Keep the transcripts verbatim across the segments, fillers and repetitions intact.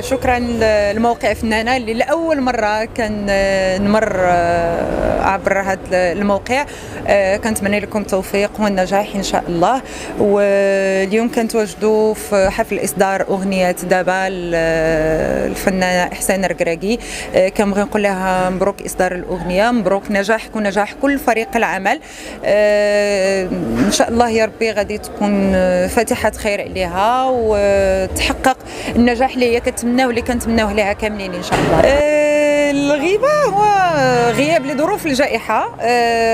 شكرا لموقع فنانة اللي لأول مرة كنمر عبر هذا الموقع. كنتمنى لكم التوفيق والنجاح إن شاء الله. واليوم كنتواجدوا في حفل إصدار أغنية دابا الفنانة إحسان رقراكي. كنبغي نقول لها مبروك إصدار الأغنية، مبروك نجاحك ونجاح كل فريق العمل. إن شاء الله يا ربي غادي تكون فاتحة خير عليها وتحقق النجاح اللي هي كتمناه واللي كنتمناوه لها كاملين ان شاء الله. الغيبه هو غياب لظروف الجائحه،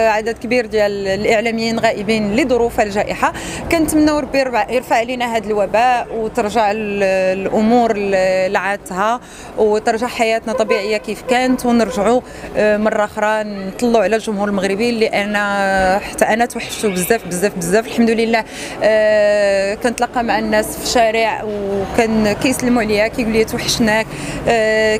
عدد كبير ديال الاعلاميين غائبين لظروف الجائحه. كنتمناو ربي يرفع علينا هذا الوباء وترجع الامور لعادتها وترجع حياتنا طبيعيه كيف كانت، ونرجعوا مره اخرى نطلعوا على الجمهور المغربي اللي انا حتى انا توحشتو بزاف بزاف بزاف. الحمد لله كنتلاقى مع الناس في الشارع وكان كيسلموا عليا كيقول لي توحشناك.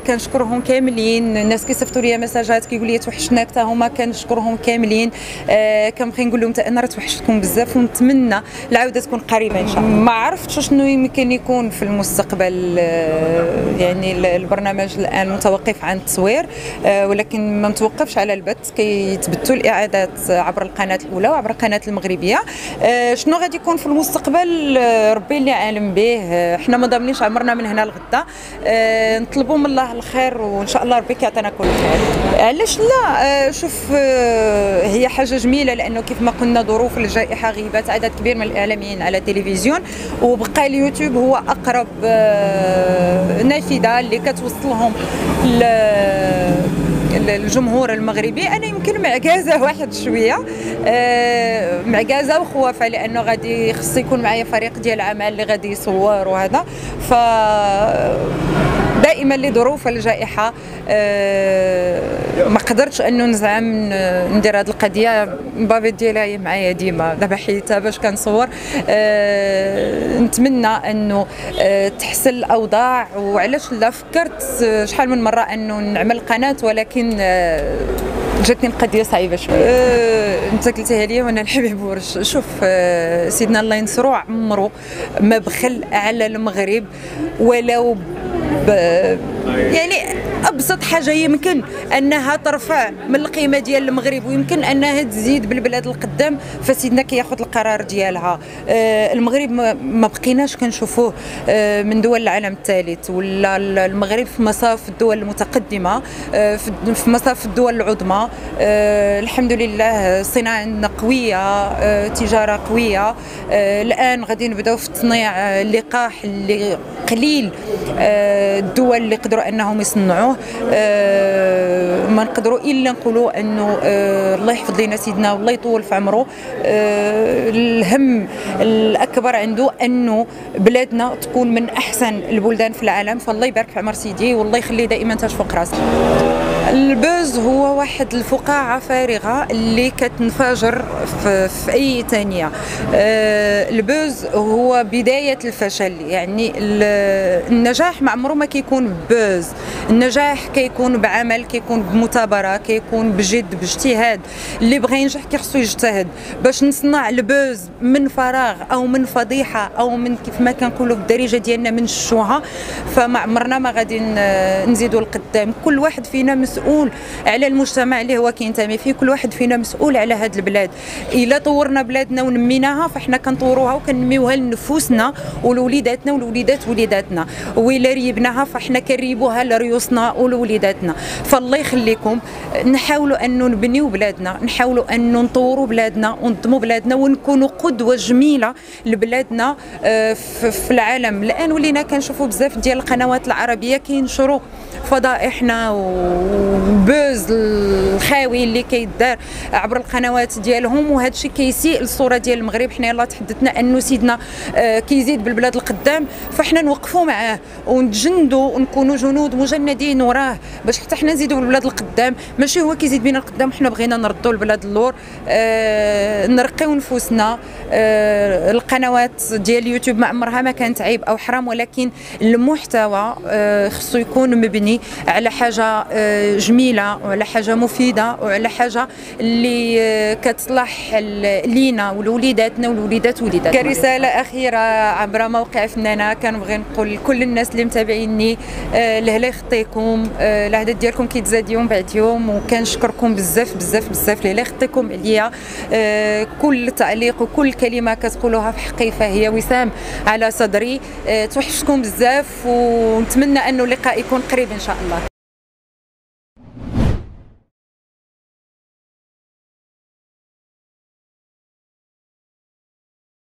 كنشكرهم كاملين، الناس كيصيفطوا لي مساجات كيقول لي توحشناك حتى هما، كنشكرهم كاملين. آه كنبغي نقول لهم حتى انا راه توحشتكم بزاف ونتمنى العوده تكون قريبه ان شاء الله. ما عرفتش شنو يمكن يكون في المستقبل، آه يعني البرنامج الان متوقف عن التصوير، آه ولكن ما متوقفش على البث، كيتبثوا الاعادات عبر القناه الاولى وعبر القناه المغربيه. آه شنو غادي يكون في المستقبل، آه ربي اللي عالم به. آه حنا ما ضامنينش عمرنا من هنا لغدا. آه نطلبوا من الله الخير وان شاء الله ربي كيعطينا كل خير. علاش لا؟ شوف هي حاجه جميله لانه كيف ما قلنا ظروف الجائحه غيبت عدد كبير من الاعلاميين على التلفزيون، وبقى اليوتيوب هو اقرب نافذه اللي كتوصلهم ل الجمهور المغربي. انا يمكن معكازه واحد شويه، أه معكازه وخوافه لانه غادي خص يكون معايا فريق ديال العمل اللي غادي يصور وهذا. ف دائما لظروف الجائحه أه ما قدرتش انه نزعم ندير هذه القضيه. بابي ديالها هي معايا ديما دابا حيتها باش كنصور. أه نتمنى انه أه تحسن الاوضاع. وعلاش لا، فكرت شحال من مره انه نعمل قناه ولكن أه جاتني القضيه صعيبه شويه. أه انت قلتيها لي وانا الحبيب بورش. شوف أه سيدنا الله ينصرو عمرو ما بخل على المغرب ولو ب... يعني ابسط حاجه يمكن انها ترفع من القيمه ديال المغرب ويمكن انها تزيد بالبلاد القدام، فسيدنا كياخذ القرار ديالها. آه المغرب ما بقيناش كنشوفوه آه من دول العالم الثالث، ولا المغرب في مصاف الدول المتقدمه، آه في مصاف الدول العظمى. آه الحمد لله الصناعه عندنا قويه، آه تجاره قويه. آه الان غادي نبداو في تصنيع اللقاح اللي قليل آه الدول اللي قدروا انهم يصنعوه. أه ما نقدروا الا نقولوا انه أه الله يحفظ لنا سيدنا والله يطول في عمره. أه الهم الاكبر عنده انه بلادنا تكون من احسن البلدان في العالم، فالله يبارك في عمر سيدي والله يخليه دائما تشفق راسك. البوز هو واحد الفقاعه فارغه اللي كتنفجر في, في اي ثانيه. أه البوز هو بدايه الفشل، يعني النجاح ما عمره ما كيكون بوز. النجاح كيكون بعمل، كيكون بمثابره، كيكون بجد باجتهاد. اللي بغى ينجح كيخصو يجتهد باش نصنع البوز من فراغ او من فضيحه او من كيف ما كنقولوا بالدارجه ديالنا من الشوهه. فما عمرنا ما غادي نزيدوا لقدام. كل واحد فينا مسؤول على المجتمع اللي هو كينتمي فيه، كل واحد فينا مسؤول على هذه البلاد. الا طورنا بلادنا ونميناها فاحنا كنطوروها وكنميوها لنفوسنا ولوليداتنا ولوليدات وليداتنا، والا ريبناها فاحنا كنريبوها لريوسنا ولوليداتنا. فالله يخليكم، نحاولوا انه نبنيو بلادنا، نحاولوا انه نطوروا بلادنا وننظموا بلادنا ونكونوا قدوه جميله لبلادنا في العالم. الان ولينا كنشوفوا بزاف ديال القنوات العربيه كينشروا فضائحنا وبوز الخاوي اللي كيدار عبر القنوات ديالهم، وهذا الشيء كيسيء الصوره ديال المغرب. حنا يلاه تحدثنا انه سيدنا كيزيد بالبلاد القدام، فاحنا نوقفوا معاه ونتجندوا ونكونوا جنود مجندين وراه باش حتى حنا نزيدوا بالبلاد القدام. ماشي هو كيزيد بينا القدام، حنا بغينا نردوا البلاد اللور. آه نرقيو نفوسنا. آه القنوات ديال اليوتيوب ما عمرها ما كانت عيب او حرام، ولكن المحتوى آه خصو يكون مبني على حاجه آه جميله وعلى حاجه مفيده وعلى حاجه اللي كتصلح لينا ولوليداتنا ولوليدات وليداتنا. كرساله اخيره عبر موقع فنانه كنبغي نقول لكل الناس اللي متابعيني لهلا يخطيكم، العدد ديالكم كيتزاد يوم بعد يوم، وكنشكركم بزاف بزاف بزاف لهلا يخطيكم عليا. كل تعليق وكل كلمه كتقولوها في حقي فهي وسام على صدري. توحشكم بزاف ونتمنى انه لقاء يكون قريب ان شاء الله.